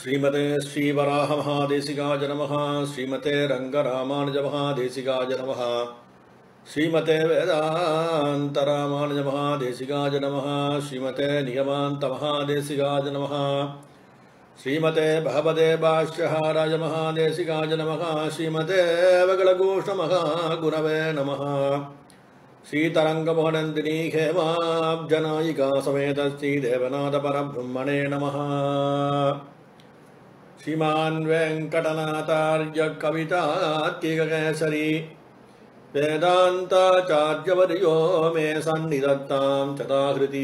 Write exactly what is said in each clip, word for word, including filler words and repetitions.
श्रीमते श्रीवराह महादेसिकाय नमः। श्रीमते रंगरामानुज महादेसिकाय नमः। श्रीमते वेदान्तरामानुज महादेसिकाय नमः। श्रीमते नियमान्त महादेसिकाय नमः। श्रीमते भगवते भाष्यहाराय महादेसिकाय नमः। श्रीमते वगलघोष महागुरवे नमः। श्रीतरंगमोहनंदिनी हेमाब्जनायिका समेत श्रीदेवनाथ परब्रह्मणे नमः। श्रीमान् वेंकटनाथार्य कवितातीककेसरी वेदान्ताचार्यवर्यो मे सन्निधत्तां तथाकृति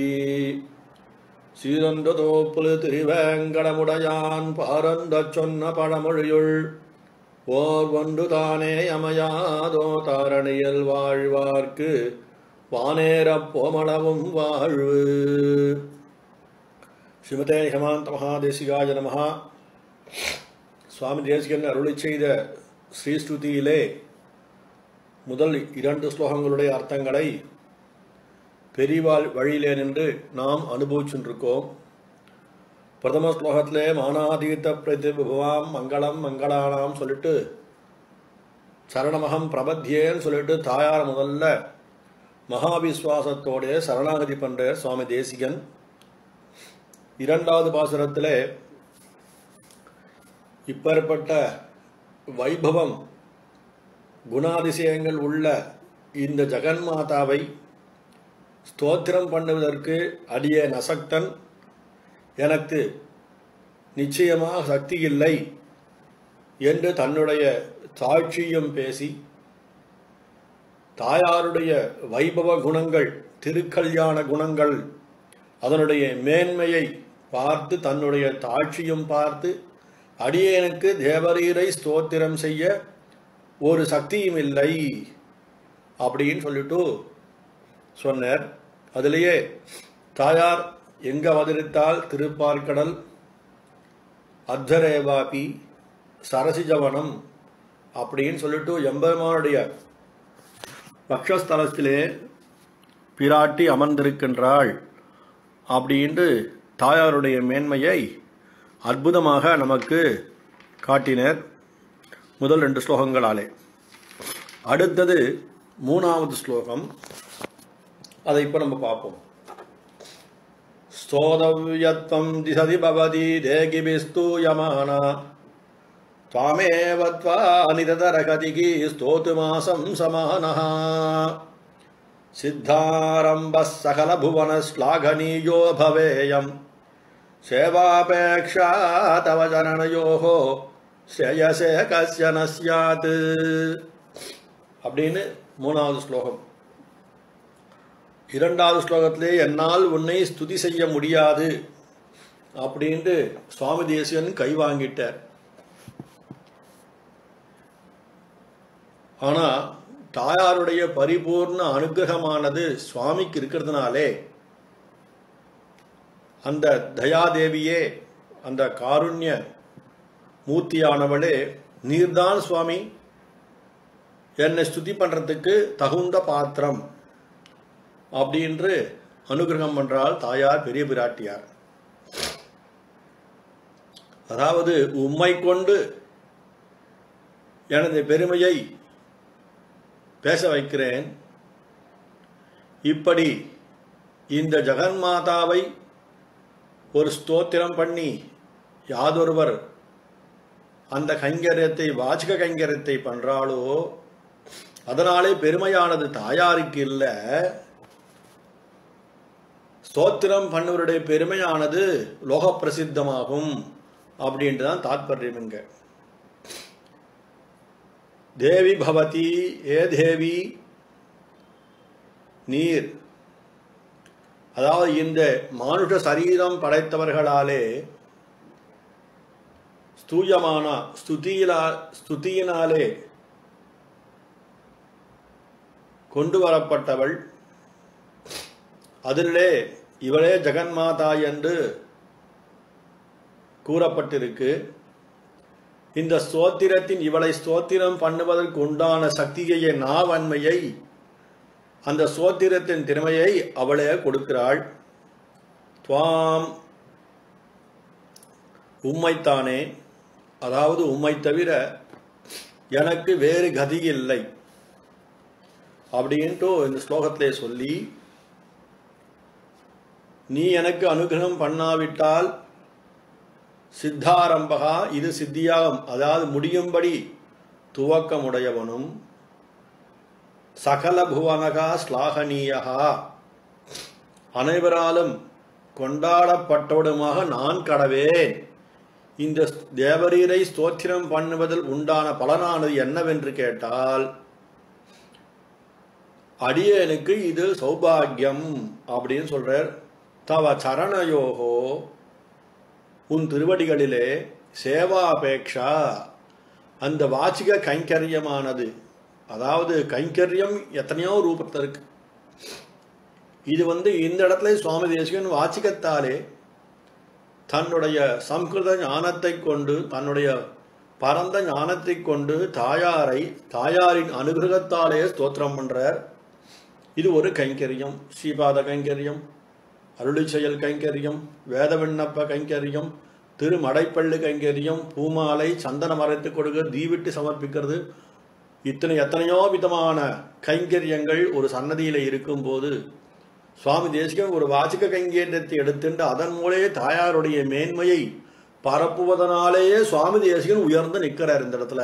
श्रीरण्डतोप्पुलितिरिवेङ्कटमुडयान् पारन्दचोन्नपडमुळियुळ् ओर्वोण्डुताने यमयादो तारणियल वाळ्वार्क्कु वानेरप्पोमळवुं वाळ्वु। श्रीमते हेमान्त महादेसिकाय नमः। स्वामी தேசிகன் அருளிச் செய்த ஸ்ரீஸ்துதியிலே முதல் இரண்டு ஸ்லோகங்களுடைய அர்த்தங்களை பெரிவாள் வழியிலே நின்று நாம் அனுபவிச்சுருக்கோம். பிரதம ஸ்லோகத்திலே மானாதீத பிரதிபுவாம் மங்களம் மங்களானாம் சொல்லிட்டு சரணமகம் பிரபத்தியேன்னு சொல்லிட்டு தாயார் முதல்ல மகாவிஸ்வாசத்தோடைய சரணாகதி பண்ற சுவாமி தேசிகன். இரண்டாவது பாசுரத்திலே இப்பேற்பட்ட வைபவம் குணாதிசயங்கள் உள்ள இந்த ஜெகன்மாதாவை ஸ்தோத்திரம் பண்ணுவதற்கு அடியேன் அசக்தன், எனக்கு நிச்சயமாக சக்தி இல்லை என்று தன்னுடைய சாட்சியம் பேசி தாயாருடைய வைபவ குணங்கள் திருக்கல்யாண குணங்கள் அதனுடைய மேன்மையை பார்த்து தன்னுடைய தாட்சியம் பார்த்து அடியேனுக்கு தேவரீரை ஸ்தோத்திரம் செய்ய ஒரு சக்தியும் இல்லை அப்படின்னு சொல்லிட்டு சொன்னார். அதிலேயே தாயார் எங்கே அவதரித்தால் திருப்பார்கடல் அர்த்தரேவாபி சரசிஜவனம் அப்படின்னு சொல்லிட்டு எம்பெருமானுடைய பக்ஷஸ்தலத்திலே பிராட்டி அமர்ந்திருக்கின்றாள் அப்படின்ட்டு தாயாருடைய மேன்மையை அற்புதமாக நமக்கு காட்டினர் முதல் ரெண்டு ஸ்லோகங்களாலே. அடுத்தது மூணாவது ஸ்லோகம், அதை இப்போ நம்ம பார்ப்போம். ஸ்தோதவ்யத்வம் திசதி பவதி தேகிபிஸ்தூயமானா த்வாமேவத்வா நிததரகதிகி ஸ்தோதுமாசம் சமானஹ சித்தாரம்ப சகல புவன ஸ்லாகனீயோ பவேயம் सेवापेक्षा तव जननयोः श्रेयसे कस्य न स्यात् அப்படின்னு மூணாவது ஸ்லோகம். இரண்டாவது ஸ்லோகத்திலே என்னால் உன்னை ஸ்துதி செய்ய முடியாது அப்படின்ட்டு சுவாமி தேசிகன் கை வாங்கிட்டார். ஆனால் தாயாருடைய பரிபூர்ண அனுகிரகமானது சுவாமிக்கு இருக்கிறதுனாலே அந்த தயாதேவியே அந்த காருண்ய மூர்த்தியானவளே நீர்தான் சுவாமி என்னை ஸ்துதி பண்ணுறதுக்கு தகுந்த பாத்திரம் அப்படின்று அனுகிரகம் பண்ணுறாள் தாயார் பெரிய பிராட்டியார். அதாவது உம்மை கொண்டு எனது பெருமையை பேச வைக்கிறேன், இப்படி இந்த ஜெகன்மாதாவை ஒரு ஸ்தோத்திரம் பண்ணி யாதொருவர் அந்த கைங்கரியத்தை வாச்சிக கைங்கரியத்தை பண்ணுறாளோ அதனாலே பெருமையானது தாயாருக்கு இல்லை, ஸ்தோத்திரம் பண்ணவருடைய பெருமையானது லோக பிரசித்தமாகும் அப்படின்ட்டு தான் தாற்பயம். இங்க தேவி பவதி ஏ தேவி நீர், அதாவது இந்த மானுட சரீரம் படைத்தவர்களாலே ஸ்தூயமான ஸ்துதியிலா ஸ்துதியினாலே கொண்டு வரப்பட்டவள், அதிலே இவளே ஜெகன்மாதா என்று கூறப்பட்டிருக்கு. இந்த ஸ்தோத்திரத்தின் இவளை ஸ்தோத்திரம் பண்ணுவதற்கு உண்டான சக்தியையே நாவன்மையை அந்த சோத்திரத்தின் திறமையை அவளே கொடுக்கிறாள். துவாம் உம்மைத்தானே, அதாவது உம்மை தவிர எனக்கு வேறு கதி இல்லை அப்படின்ட்டு இந்த ஸ்லோகத்திலே சொல்லி, நீ எனக்கு அனுகிரகம் பண்ணாவிட்டால் சித்தாரம்பகா இது சித்தியாகும், அதாவது முடியும்படி துவக்கமுடையவனும், சகல புவனகா ஸ்லாகனீயகா அனைவராலும் கொண்டாடப்பட்டவனுமாக நான் கடவேன். இந்த தேவரீரை ஸ்தோத்திரம் பண்ணுவதில் உண்டான பலனானது என்னவென்று கேட்டால், அடியனுக்கு இது சௌபாகியம் அப்படின்னு சொல்றார். தவ சரணயோகோ உன் திருவடிகளிலே சேவாபேக்ஷா அந்த வாச்சிக கைங்கரியமானது, அதாவது கைங்கரியம் எத்தனையோ ரூபத்தில் இருக்கு. இது வந்து இந்த இடத்துல சுவாமி தேசிகன் வாச்சிகத்தாலே தன்னுடைய சம்ஸ்கிருத ஞானத்தை கொண்டு, தன்னுடைய பரந்த ஞானத்தை கொண்டு தாயாரை, தாயாரின் அனுகிரகத்தாலே ஸ்தோத்திரம் பண்றார். இது ஒரு கைங்கரியம். ஸ்ரீபாத கைங்கரியம், அருளி செயல் கைங்கரியம், வேத விண்ணப்ப கைங்கரியம், திருமடைப்பள்ளு கைங்கரியம், பூமாலை, சந்தனம் அரைத்து கொடுக்க, தீவிட்டு சமர்ப்பிக்கிறது, இத்தனை எத்தனையோ விதமான கைங்கரியங்கள் ஒரு சன்னதியில இருக்கும்போது சுவாமி தேசிகன் ஒரு வாசிக கைங்கரியத்தை எடுத்துட்டு அதன் மூலையே தாயாருடைய மேன்மையை பரப்புவதனாலேயே சுவாமி தேசிகன் உயர்ந்து நிற்கிறார் இந்த இடத்துல.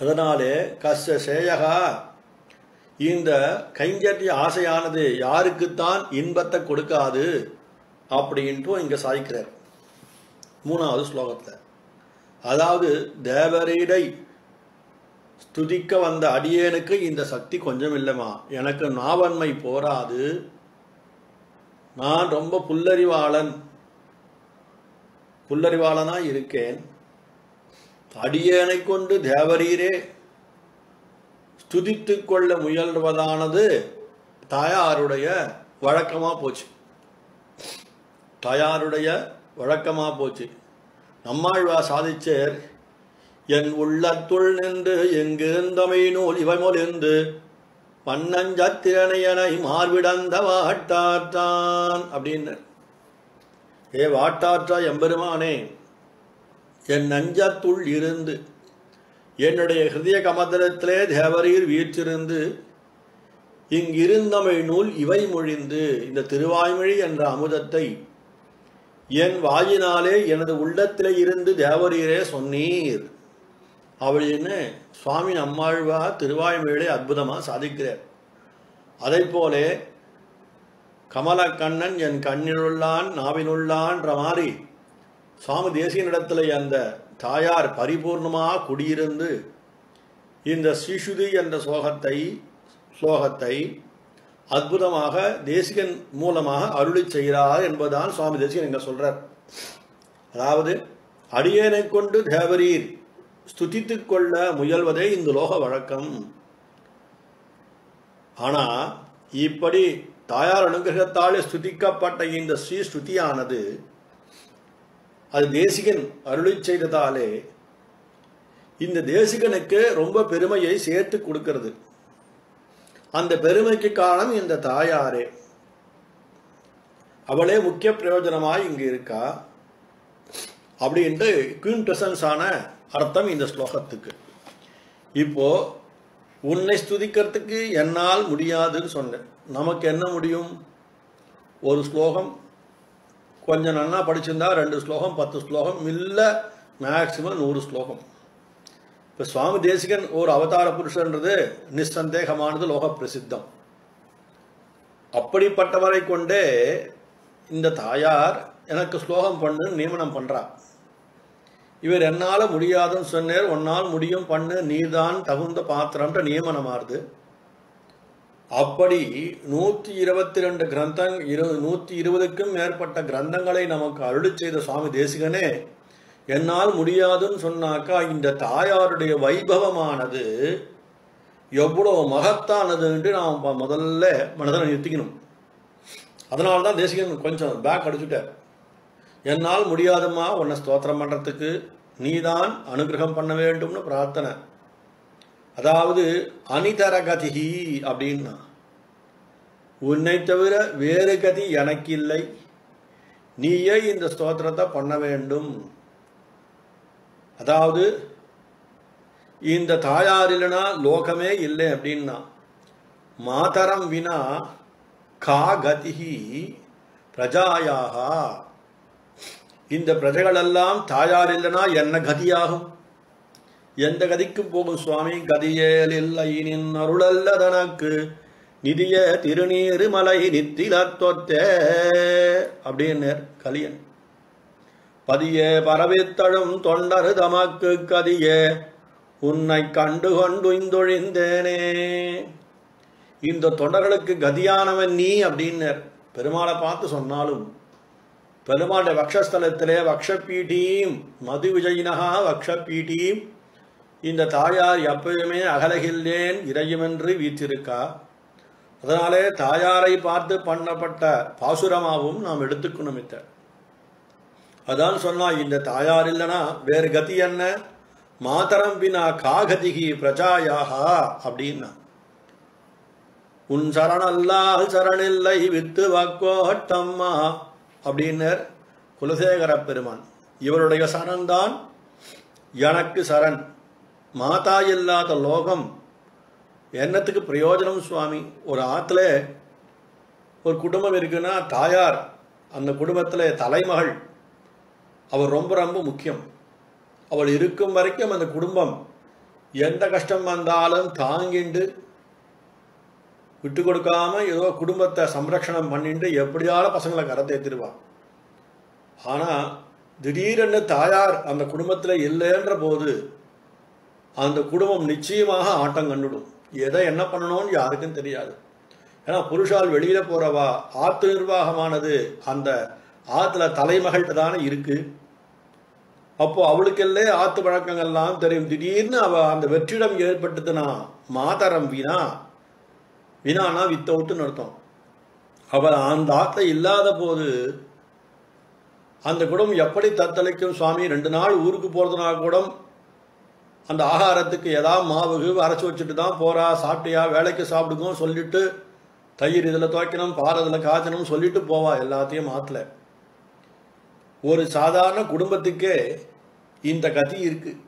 அதனாலே கஷ்ட சேயகா இந்த கைங்கரிய ஆசையானது யாருக்குத்தான் இன்பத்தை கொடுக்காது அப்படின்ட்டு இங்க சாய்க்கிறார் மூணாவது ஸ்லோகத்துல. அதாவது தேவரீரை ஸ்துதிக்க வந்த அடியேனுக்கு இந்த சக்தி கொஞ்சம் இல்லைமா, எனக்கு நாவன்மை போராது, நான் ரொம்ப புல்லறிவாளன், புல்லறிவாளனா இருக்கேன், அடியேனை கொண்டு தேவரீரே துதித்து கொள்ள முயல்வதானது தாயாருடைய வழக்கமாக போச்சு, தாயாருடைய வழக்கமாக போச்சு. நம்மாழ்வா சாதிச்சேர் என் உள்ளத்துள் நின்று எங்கு இருந்தமை நூல் இவைமோல் இருந்து பன்னஞ்சத்திரனையனை மார்விடந்த வாட்டாற்றான் அப்படின்னு. ஏ வாட்டாற்றா எம்பெருமானே, என் நஞ்சத்துள் இருந்து என்னுடைய ஹிருதய கமதலத்திலே தேவரீர் வீற்றிருந்து இங்கிருந்தமை நூல் இவை மொழிந்து இந்த திருவாய்மொழி என்ற அமுதத்தை என் வாயினாலே எனது உள்ளத்திலே இருந்து தேவரீரே சொன்னீர் அப்படின்னு சுவாமி நம்மாழ்வா திருவாய்மொழியை அற்புதமாக சாதிக்கிறார். அதே போலே கமலக்கண்ணன் என் கண்ணினுள்ளான் நாவினுள்ளான்ற மாதிரி சுவாமி தேசியனிடத்திலே அந்த தாயார் பரிபூர்ணமாக குடியிருந்து இந்த ஸ்ரீசுதி என்ற ஸ்லோகத்தை ஸ்லோகத்தை அற்புதமாக தேசிகன் மூலமாக அருளி செய்கிறார் என்பதுதான் சுவாமி தேசிகன் இங்கே சொல்றார். அதாவது அடியேனை கொண்டு தேவரீர் ஸ்துதித்து கொள்ள முயல்வதே இந்த லோக வழக்கம். ஆனா இப்படி தாயார் அனுகிரகத்தாலே ஸ்துதிக்கப்பட்ட இந்த ஸ்ரீ ஸ்துதியானது அது தேசிகன் அருளி செய்ததாலே இந்த தேசிகனுக்கு ரொம்ப பெருமையை சேர்த்து கொடுக்கிறது. அந்த பெருமைக்கு காரணம் இந்த தாயாரே, அவளே முக்கிய பிரயோஜனமாய் இங்கு இருக்கா அப்படின்ட்டு குயின்டெசன்ஸான அர்த்தம் இந்த ஸ்லோகத்துக்கு. இப்போ உன்னை ஸ்துதிக்கிறதுக்கு என்னால் முடியாதுன்னு சொன்னேன், நமக்கு என்ன முடியும்? ஒரு ஸ்லோகம் கொஞ்சம் நல்லா படிச்சிருந்தா ரெண்டு ஸ்லோகம், பத்து ஸ்லோகம், இல்லை மேக்சிமம் நூறு ஸ்லோகம். இப்போ சுவாமி தேசிகன் ஒரு அவதார புருஷன்றது நிஸ்சந்தேகமானது, லோக பிரசித்தம். அப்படிப்பட்டவரை கொண்டே இந்த தாயார் எனக்கு ஸ்லோகம் பண்ணு நியமனம் பண்ணுறா. இவர் என்னால் முடியாதுன்னு சொன்னார், ஒன்னால் முடியும் பண்ணு, நீதான் தகுந்த பாத்திரம்ன்ற நியமனமாறுது. அப்படி நூற்றி இருபத்தி ரெண்டு கிரந்தங் இரு நூற்றி இருபதுக்கும் மேற்பட்ட கிரந்தங்களை நமக்கு அருளி செய்த சுவாமி தேசிகனே என்னால் முடியாதுன்னு சொன்னாக்கா இந்த தாயாருடைய வைபவமானது எவ்வளோ மகத்தானதுன்ட்டு நாம் முதல்ல மனதில் நிறுத்திக்கணும். அதனால தான் தேசிகன் கொஞ்சம் பேக் அடிச்சுட்டார். என்னால் முடியாதுமா உன்னை ஸ்தோத்திரம் பண்ணுறதுக்கு, நீதான் அனுகிரகம் பண்ண வேண்டும்னு பிரார்த்தனை. அதாவது அனிதர கதிஹி அப்படின்னா உன்னை தவிர வேறு கதி எனக்கு இல்லை, நீயே இந்த ஸ்தோத்திரத்தை பண்ண வேண்டும். அதாவது இந்த தாயார் இல்லைனா லோகமே இல்லை அப்படின்னா, மாதரம் வினா கா கதிஹி பிரஜாயாக, இந்த பிரஜைகளெல்லாம் தாயார் இல்லைனா என்ன கதியாகும், எந்த கதிக்கு போகும் சுவாமி? கதியேல் இல்லை நின் அருளல்ல தனக்கு நிதிய திருநீரு மலை நித்திலத்தொத்தே அப்படின்னு கலியன். பதியே பரவித்தழும் தொண்டரு தமக்கு கதியே உன்னை கண்டு கொண்டு இந்தொழிந்தேனே. இந்த தொண்டர்களுக்கு கதியானவன் நீ அப்படின்னர் பெருமாளை பார்த்து சொன்னாலும். பெருமாளுடைய வக்ஷஸ்தலத்திலே வக்ஷபீடீம் மது விஜயினகா வக்ஷபீடீம், இந்த தாயார் எப்பயுமே அகலகில்லேன் இறையுமென்று வீற்றிருக்கா. அதனாலே தாயாரை பார்த்து பண்ணப்பட்ட பாசுரமாகவும் நாம் எடுத்துக்கணும். இத்த அதான் சொன்னா, இந்த தாயார் இல்லைனா வேறு கதி என்ன? மாதரம் வினா காகதிகி பிரஜாயாகா அப்படின்னா, உன் சரணல்லால் சரணில்லை வித்து வாக்கோட்டம்மா அப்படின்னர் குலசேகர பெருமான். இவருடைய சரண்தான் எனக்கு சரண், மாதா இல்லாத லோகம் என்னத்துக்கு பிரயோஜனம் சுவாமி? ஒரு ஆற்றுல ஒரு குடும்பம் இருக்குன்னா தாயார் அந்த குடும்பத்தில் தலைமகள், அவர் ரொம்ப ரொம்ப முக்கியம். அவள் இருக்கும் வரைக்கும் அந்த குடும்பம் எந்த கஷ்டம் வந்தாலும் தாங்கிண்டு விட்டு கொடுக்காம ஏதோ குடும்பத்தை சம்ரக்ஷணம் பண்ணிட்டு எப்படியால பசங்களை கரத்தேத்திடுவான். ஆனால் திடீரென்னு தாயார் அந்த குடும்பத்தில் இல்லைன்ற போது அந்த குடும்பம் நிச்சயமாக ஆட்டம் கண்டுடும். எதை என்ன பண்ணணும்னு யாருக்கும் தெரியாது. ஏன்னா புருஷால் வெளியில் போகிறவா ஆற்று நிர்வாகமானது அந்த ஆற்றுல தலைமகள்கிட்ட தானே இருக்குது. அப்போது அவளுக்கெல்லே ஆற்று வழக்கங்கள்லாம் தெரியும். திடீர்னு அவள் அந்த வெற்றிடம் ஏற்பட்டதுன்னா மாதரம் வீணா, வீணானா வித்தவுத்துன்னு அர்த்தம். அவள் அந்த ஆற்றை இல்லாத போது அந்த குடும்பம் எப்படி தத்தளிக்கும் சுவாமி? ரெண்டு நாள் ஊருக்கு போகிறதுனா கூட அந்த ஆகாரத்துக்கு ஏதாவது மாவுகு அரைச்சி வச்சுட்டு தான் போகிறா. சாப்பிட்டியா, வேலைக்கு சாப்பிடுங்க சொல்லிவிட்டு, தயிர் இதில் துவைக்கணும், பால் இதில் காய்ச்சணும் சொல்லிட்டு போவா. எல்லாத்தையும் ஆற்றல ஒரு சாதாரண குடும்பத்துக்கே இந்த கதி இருக்குது.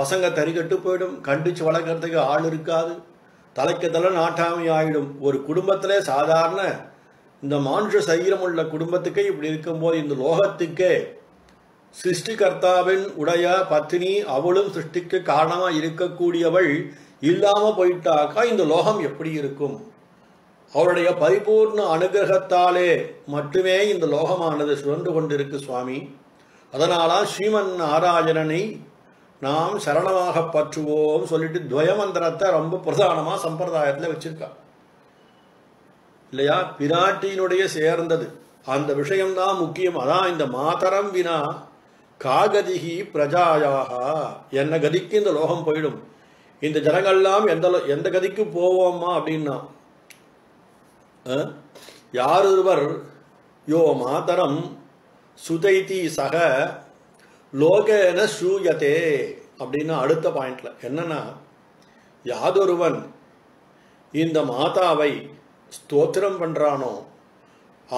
பசங்க தறிகட்டு போயிடும், கண்டித்து வளர்க்குறதுக்கு ஆள் இருக்காது, தலைக்கதெல்லாம் நாட்டாமை ஆகிடும். ஒரு குடும்பத்திலே சாதாரண இந்த மானுஷ சரீரம் உள்ள குடும்பத்துக்கே இப்படி இருக்கும்போது இந்த லோகத்துக்கே சிருஷ்டிகர்த்தாவின் உடைய பத்தினி, அவளும் சிருஷ்டிக்கு காரணமாக இருக்கக்கூடியவள் இல்லாமல் போயிட்டாக்கா இந்த லோகம் எப்படி இருக்கும்? அவருடைய பரிபூர்ண அனுகிரகத்தாலே மட்டுமே இந்த லோகமானது சுழன்று கொண்டிருக்கு சுவாமி. அதனால ஸ்ரீமன் நாராயணனை நாம் சரணமாக பற்றுவோம் சொல்லிட்டு துவயமந்திரத்தை ரொம்ப பிரதானமாக சம்பிரதாயத்தில் வச்சிருக்கா இல்லையா? பிராட்டியினுடைய சேர்ந்தது அந்த விஷயம்தான் முக்கியம். அதான் இந்த மாதரம் வினா காகதிகி பிரஜாயாக, என்ன கதிக்கு இந்த லோகம் போயிடும், இந்த ஜனங்கள்லாம் எந்த எந்த கதிக்கு போவோம்மா அப்படின்னா, யாரொருவர் யோ மாதரம் சுதைதி சக லோகேன சூயத்தே அப்படின்னா அடுத்த பாயிண்டில் என்னன்னா, யாதொருவன் இந்த மாதாவை ஸ்தோத்திரம் பண்ணுறானோ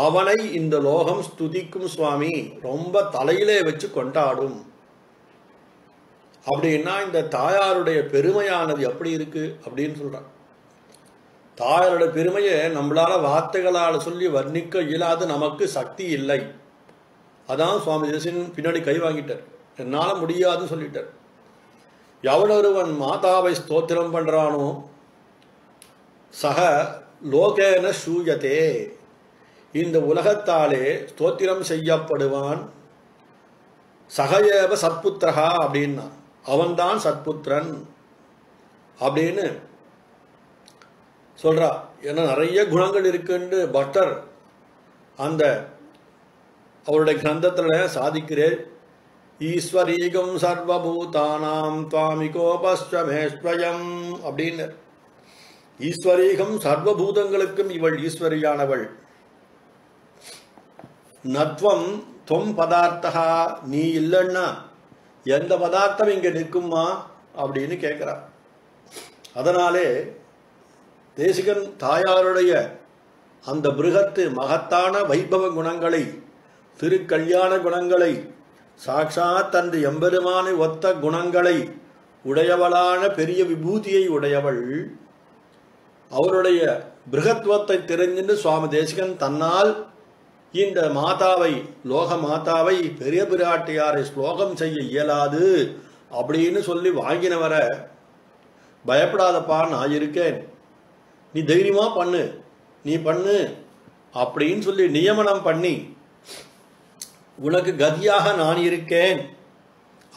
அவனை இந்த லோகம் ஸ்துதிக்கும் சுவாமி, ரொம்ப தலையிலே வச்சு கொண்டாடும் அப்படின்னா இந்த தாயாருடைய பெருமையானது எப்படி இருக்கு அப்படின்னு சொல்கிறான். தாயாரோட பெருமையை நம்மளால் வார்த்தைகளால் சொல்லி வர்ணிக்க இயலாது, நமக்கு சக்தி இல்லை. அதான் சுவாமி தேசிகன் பின்னாடி கை வாங்கிட்டார், என்னால் முடியாதுன்னு சொல்லிட்டார். எவனொருவன் மாதாவை ஸ்தோத்திரம் பண்ணுறானோ சக லோகேன சூயத்தே, இந்த உலகத்தாலே ஸ்தோத்திரம் செய்யப்படுவான். சகயேவ சத்புத்திரகா அப்படின்னா அவன்தான் சத்புத்திரன் அப்படின்னு சொல்கிறா. ஏன்னா நிறைய குணங்கள் இருக்குன்னு பட்டர் அந்த அவருடைய கிரந்தத்தில் சாதிக்கிறேன். ஈஸ்வரீகம் சர்வபூதானாம் துவாமிகோபஸ்வமேஸ்வயம் அப்படின்னு, ஈஸ்வரீகம் சர்வபூதங்களுக்கும் இவள் ஈஸ்வரியானவள். நத்வம் தொம் பதார்த்தா, நீ இல்லைன்னா எந்த பதார்த்தம் இங்கே நிற்குமா அப்படின்னு கேட்குறா. அதனாலே தேசிகன் தாயாருடைய அந்த பிருகத்து மகத்தான வைபவ குணங்களை திருக்கல்யாண குணங்களை சாக்ஷாத் தன் எம்பெருமானை ஒத்த குணங்களை உடையவளான பெரிய விபூதியை உடையவள் அவருடைய பிருகத்வத்தை தெரிஞ்சின்ற சுவாமி தேசிகன் தன்னால் இந்த மாதாவை லோக மாதாவை பெரிய பிராட்டியாரை ஸ்லோகம் செய்ய இயலாது அப்படின்னு சொல்லி வாங்கினவர பயப்படாதப்பா நான் இருக்கேன் நீ தைரியமா பண்ணு நீ பண்ணு அப்படின்னு சொல்லி நியமனம் பண்ணி உனக்கு கதியாக நான் இருக்கேன்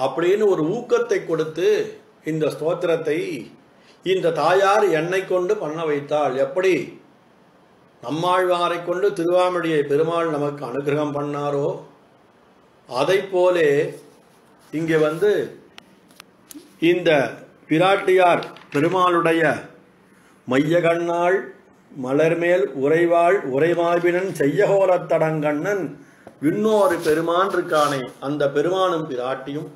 அப்படின்னு ஒரு ஊக்கத்தை கொடுத்து இந்த ஸ்தோத்திரத்தை இந்த தாயார் என்னை கொண்டு பண்ண வைத்தாள். எப்படி நம்மாழ்வாரை கொண்டு திருவாமடியை பெருமாள் நமக்கு அனுகிரகம் பண்ணாரோ அதை போலே இங்கே வந்து இந்த பிராட்டியார் பெருமாளுடைய மைய கண்ணாள் மலர்மேல் உறைவாள் உறைவாய்வினன் செய்யகோரத்தடங்கண்ணன் இன்னொரு பெருமான் இருக்கானே அந்த பெருமானும் பிராட்டியும்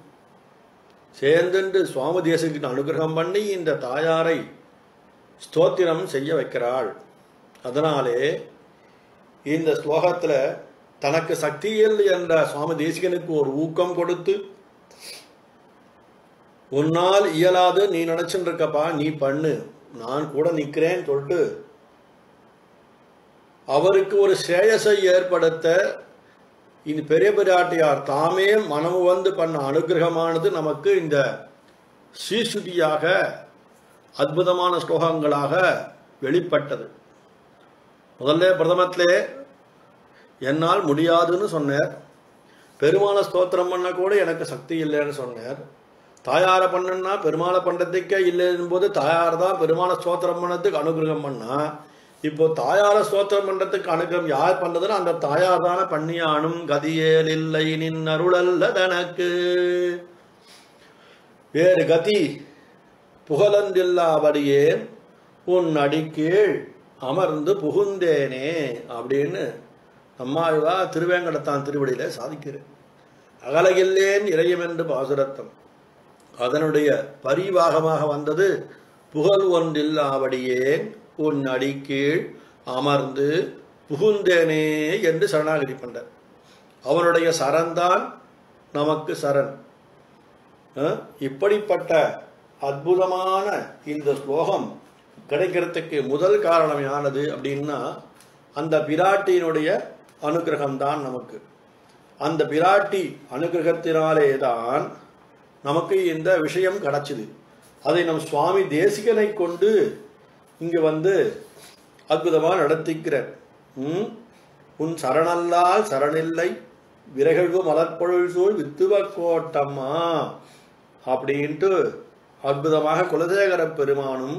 சேர்ந்து சுவாமி தேசிகன் அனுகிரகம் பண்ணி இந்த தாயாரை ஸ்தோத்திரம் செய்ய வைக்கிறாள். அதனாலே இந்த ஸ்லோகத்தில் தனக்கு சக்தியில் என்ற சுவாமி தேசிகனுக்கு ஒரு ஊக்கம் கொடுத்து உன்னால் இயலாது நீ நினச்சின்னு இருக்கப்பா நீ பண்ணு நான் கூட நிற்கிறேன்னு சொல்லிட்டு அவருக்கு ஒரு ஸ்ரேயஸை ஏற்படுத்த இந்த பெரிய பிராட்டியார் தாமே மனம் வந்து பண்ண அனுகிரகமானது நமக்கு இந்த சீசுதியாக அற்புதமான ஸ்லோகங்களாக வெளிப்பட்டது. முதல்ல பிரதமத்திலே என்னால் முடியாதுன்னு சொன்னார், பெருமாளை ஸ்தோத்திரம் பண்ண கூட எனக்கு சக்தி இல்லைன்னு சொன்னார், தாயாரை பண்ணுன்னா பெருமாளை பண்ணுறதுக்கே இல்லைன்னு போது தாயார் தான் பெருமாளை ஸ்தோத்திரம் பண்ணதுக்கு அனுகிரகம் பண்ணா இப்போ தாயாரை ஸ்தோத்திரம் பண்றதுக்கு அனுகிரகம் யார் பண்றதுன்னா அந்த தாயார் தானே பண்ணியானும் கதியேல் இல்லை நின் அருளல்ல தனக்கு வேறு கதி புகழந்தில்லாவடியே உன் அடிக்கீழ் அமர்ந்து புகுந்தேனே அப்படின்னு நம்மாழ்வா திருவேங்கடத்தான் திருவடியில சாதிக்கிறேன். அகலகில்லேன் இறையம் என்று பாசுரத்தம் அதனுடைய பரிவாகமாக வந்தது புகழ் ஒன்றில்லாவடியேன் உன் அடி கீழ் அமர்ந்து புகுந்தேனே என்று சரணாகதி பண்டார். அவனுடைய சரண்தான் நமக்கு சரண். இப்படிப்பட்ட அற்புதமான இந்த ஸ்லோகம் கிடைக்கிறதுக்கு முதல் காரணம் யானது அப்படின்னா அந்த பிராட்டியினுடைய அனுகிரகம்தான் நமக்கு. அந்த பிராட்டி அனுகிரகத்தினாலே தான் நமக்கு இந்த விஷயம் கிடைச்சிது. அதை நம் சுவாமி தேசிகனை கொண்டு இங்கே வந்து அற்புதமாக நடத்திக்கிறார். உன் சரணல்லால் சரணில்லை விரகழ்வு மலர்பொழில் சூழ் வித்துவ கோட்டம்மா அப்படின்ட்டு அற்புதமாக குலசேகர பெருமானும்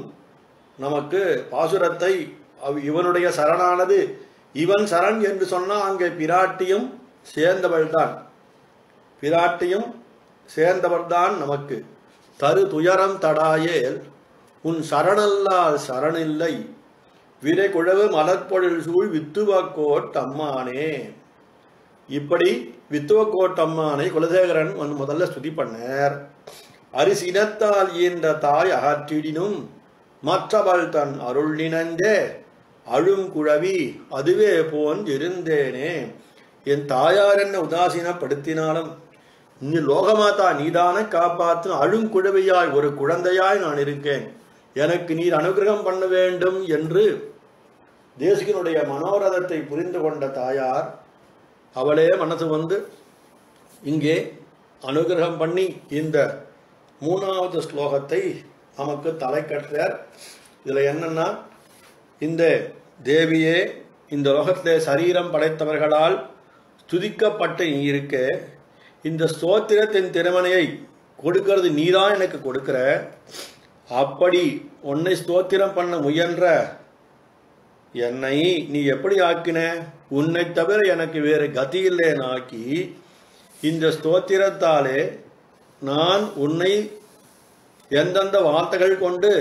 நமக்கு பாசுரத்தை இவனுடைய சரணானது இவன் சரண் என்று சொன்னால் அங்கே பிராட்டியும் சேர்ந்தவள்தான் பிராட்டியும் சேர்ந்தவள்தான் நமக்கு தரு துயரம் தடாயேல் உன் சரணல்லால் சரணில்லை விரை குழவு மலர்பொழில் சூழ் வித்துவக்கோட்டம்மானே. இப்படி வித்துவக்கோட்டம்மானை குலசேகரன் ஒன் முதல்ல ஸ்துதி பண்ணார். அரிசினத்தால் ஈன்ற தாய் அகற்றிடினும் மற்றவள் தன் அருள் நினைந்தே அழும் குழவி அதுவே போன் இருந்தேனே. என் தாயார் என்ன உதாசீனப்படுத்தினாலும் நீ லோகமாதா நீதானே காப்பாற்று அழும் குழவியாய் ஒரு குழந்தையாய் நான் இருக்கேன் எனக்கு நீர் அனுகிரகம் பண்ண வேண்டும் என்று தேசிகனுடைய மனோரதத்தை புரிந்து கொண்ட தாயார் அவளே மனசு வந்து இங்கே அனுகிரகம் பண்ணி இந்த மூணாவது ஸ்லோகத்தை நமக்கு தலை கற்றார். இதில் என்னன்னா இந்த தேவியே இந்த லோகத்திலே சரீரம் படைத்தவர்களால் துதிக்கப்பட்டு நீ இருக்க இந்த ஸ்தோத்திரத்தின் திறமனையை கொடுக்கிறது நீதான் எனக்கு கொடுக்கிற அப்படி உன்னை ஸ்தோத்திரம் பண்ண முயன்ற என்னை நீ எப்படி ஆக்கின உன்னை தவிர எனக்கு வேறு கதியில்லேன்னு ஆக்கி இந்த ஸ்தோத்திரத்தாலே நான் உன்னை எந்தெந்த வார்த்தைகள் கொண்டு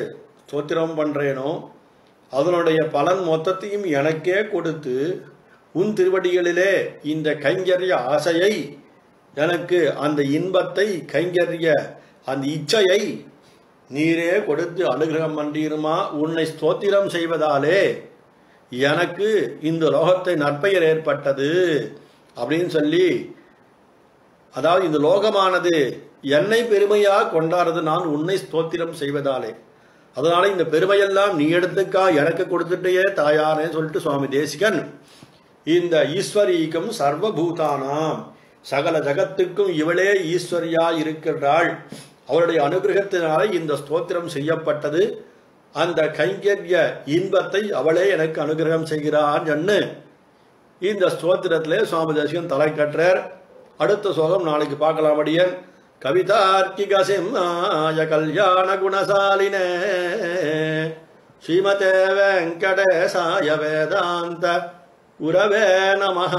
ஸ்தோத்திரம் பண்ணுறேனோ அதனுடைய பலன் மொத்தத்தையும் எனக்கே கொடுத்து உன் திருவடிகளிலே இந்த கைங்கரிய ஆசையை எனக்கு அந்த இன்பத்தை கைங்கரிய அந்த இச்சையை நீரே கொடுத்து அனுகிரகம் பண்ணிருமா. உன்னை ஸ்தோத்திரம் செய்வதாலே எனக்கு இந்த லோகத்தை நற்பெயர் ஏற்பட்டது அப்படின்னு சொல்லி அதாவது இந்த லோகமானது என்னை பெருமையாக கொண்டாடுது நான் உன்னை ஸ்தோத்திரம் செய்வதாலே அதனால இந்த பெருமையெல்லாம் நீ எடுத்துக்கா எனக்கு கொடுத்துட்டே தாயானே சொல்லிட்டு சுவாமி தேசிகன் இந்த ஈஸ்வரீகம் சர்வபூதானாம் சகல ஜகத்துக்கும் இவளே ஈஸ்வரியாய் இருக்கிறாள் அவருடைய அனுகிரகத்தினாலே இந்த ஸ்தோத்திரம் செய்யப்பட்டது அந்த கைங்கரிய இன்பத்தை அவளே எனக்கு அனுகிரகம் செய்கிறான் என்று இந்த ஸ்தோத்திரத்திலே சுவாமி தேசிகன் தலை கற்றார். அடுத்த ஸ்லோகம் நாளைக்கு பார்க்கலாமடியே. கவிதார்க்கிகசிம்மாய கல்யாண குணசாலினே ஸ்ரீமதே வெங்கடேசாய வேதாந்த உரவே நமஹ.